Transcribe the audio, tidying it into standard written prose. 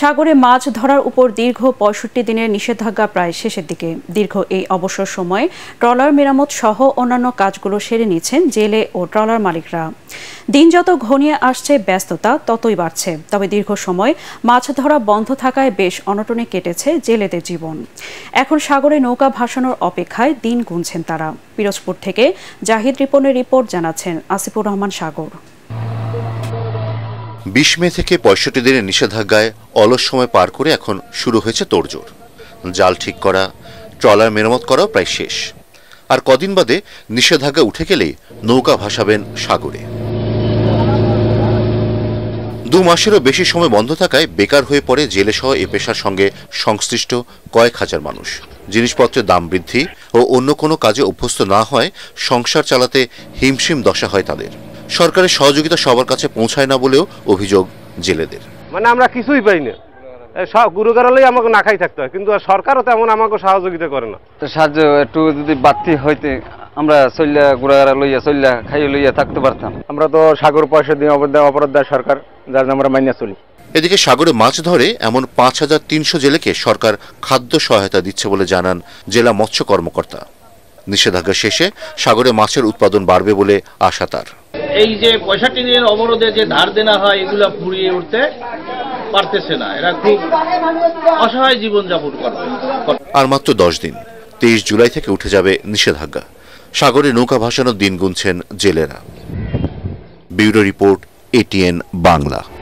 সাগরে মাছ ধরার উপর দীর্ঘ ৬৫ দিনের নিষেধাজ্ঞা প্রায় শেষের দিকে। দীর্ঘ এই অবসর সময়ে ট্রলার মেরামত সহ অন্যান্য কাজগুলো সেরে নিচ্ছেন জেলে ও ট্রলার মালিকরা। দিন যত ঘনিয়ে আসছে ব্যস্ততা ততই বাড়ছে, তবে দীর্ঘ সময় মাছ ধরা বন্ধ থাকায় বেশ অনটনে কেটেছে জেলেদের জীবন। এখন সাগরে নৌকা ভাসানোর অপেক্ষায় দিন গুনছেন তারা। পিরোজপুর থেকে জাহিদ রিপনের রিপোর্ট জানাচ্ছেন আসিফুর রহমান সাগর। ২০ মে থেকে ৬৫ দিনের নিষেধাজ্ঞায় অলস সময় পার করে এখন শুরু হয়েছে তোড়জোড়। জাল ঠিক করা, ট্রলার মেরামত করাও প্রায় শেষ। আর কদিন বাদে নিষেধাজ্ঞা উঠে গেলেই নৌকা ভাসাবেন সাগরে। ২ মাসেরও বেশি সময় বন্ধ থাকায় বেকার হয়ে পড়ে জেলেসহ এ পেশার সঙ্গে সংশ্লিষ্ট কয়েক হাজার মানুষ। জিনিসপত্রের দাম বৃদ্ধি ও অন্য কোনো কাজে অভ্যস্ত না হয় সংসার চালাতে হিমশিম দশা হয় তাদের। সরকারের সহযোগিতা সবার কাছে পৌঁছায় না বলেও অভিযোগ জেলেদের। মানে আমরা কিছুই পাই না, গুরুগারালেই আমাকে না খাই থাকতে হয়, কিন্তু সরকারও তেমন আমাকে সহযোগিতা করে না। সাহায্য একটু যদি বাড়তি হইতে আমরা চল্লা গুড়াগারা লইয়া চল্লা খাইয়ে লইয়া থাকতে পারতাম। আমরা তো সাগর পয়সা দিয়ে অপরাধ দেয় সরকার, যার আমরা মাইনা চলি। এদিকে সাগরে মাছ ধরে এমন ৫৩০০ জেলেকে সরকার খাদ্য সহায়তা দিচ্ছে বলে জানান জেলা মৎস্য কর্মকর্তা। নিষেধাজ্ঞা শেষে সাগরে মাছের উৎপাদন বাড়বে বলে আশা তার। এই যে ৬৫ দিনের অবরোধে যে ধার দেনা হয় এগুলা পুড়িয়ে উঠতে পারতেছে না, এরা খুব অসহায় জীবন যাপন করবে। আর মাত্র ১০ দিন, ২৩ জুলাই থেকে উঠে যাবে নিষেধাজ্ঞা। সাগরে নৌকা ভাসানোর দিন গুনছেন জেলেরা। Bureau report, ATN Bangla.